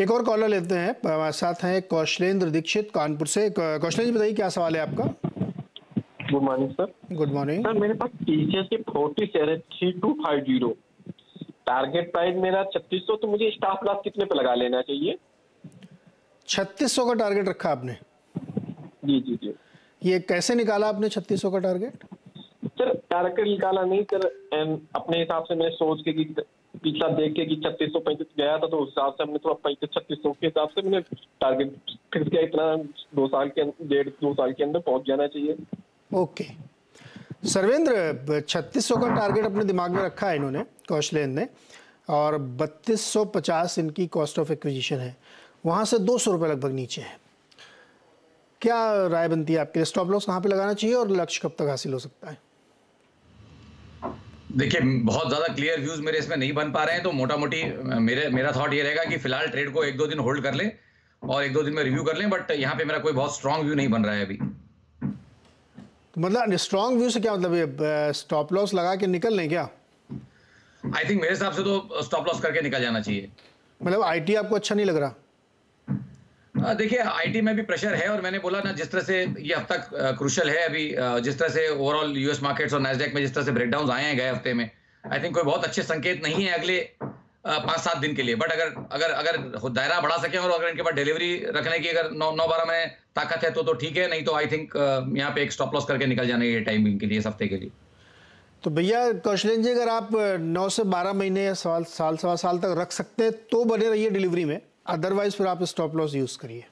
एक और कॉलर लेते हैं, हमारे साथ हैं कौशलेंद्र दीक्षित कानपुर से। कौशलेंद्र जी बताइए क्या सवाल है आपका। Good morning sir. Good morning sir, मेरे पास टीसीएस की 40 3250 टारगेट प्राइस मेरा 3600, तो मुझे स्टॉपलॉस कितने पे लगा लेना चाहिए? 3600 का टारगेट रखा आपने? जी जी जी। ये कैसे निकाला आपने 3600 का टारगेट? सर टारगेट निकाला नहीं सर, अपने हिसाब से मैंने सोच के कि पिछला देख के कि 3635 गया था, तो उस हिसाब से हमने थोड़ा 3600 के हिसाब से मैंने टारगेट फिक्स किया, इतना 2 साल के अंदर पहुंच जाना चाहिए। ओके सर्वेंद्र, 3600 का टारगेट अपने दिमाग में रखा है इन्होंने, कौशलेंद्र ने, और 3250 इनकी कॉस्ट ऑफ एक्विजिशन है, वहाँ से 200 रुपये लगभग नीचे है। क्या राय बनती है आपके लिए, स्टॉप लॉस कहाँ पे लगाना चाहिए और लक्ष्य कब तक हासिल हो सकता है? देखिए बहुत ज्यादा क्लियर व्यूज मेरे इसमें नहीं बन पा रहे हैं, तो मोटा मोटी मेरा थॉट ये रहेगा कि फिलहाल ट्रेड को 1-2 दिन होल्ड कर लें और 1-2 दिन में रिव्यू कर लें, बट यहाँ पे मेरा कोई बहुत स्ट्रॉन्ग व्यू नहीं बन रहा है अभी। मतलब स्ट्रॉन्ग व्यू से क्या मतलब, स्टॉप लॉस लगा के निकल लें क्या? आई थिंक मेरे हिसाब से तो स्टॉप लॉस करके निकल जाना चाहिए। मतलब आईटी आपको अच्छा नहीं लग रहा? देखिए आईटी में भी प्रेशर है, और मैंने बोला ना जिस तरह से ये अब तक क्रूशल है, अभी जिस तरह से ओवरऑल यूएस मार्केट्स और नैस्डैक में जिस तरह से ब्रेकडाउन आए हैं गए हफ्ते में, आई थिंक कोई बहुत अच्छे संकेत नहीं है अगले 5-7 दिन के लिए। बट अगर अगर अगर दायरा बढ़ा सके और अगर इनके पास डिलीवरी रखने की अगर 9-12 में ताकत है तो ठीक है, नहीं तो आई थिंक यहाँ पे एक स्टॉप लॉस करके निकल जाने के टाइमिंग के लिए इस हफ्ते के लिए। तो भैया कौशलेंद्र जी, अगर आप 9 से 12 महीने या साल 1.25 साल तक रख सकते हैं तो बने रहिए डिलीवरी में, अदरवाइज फिर आप स्टॉप लॉस यूज करिए।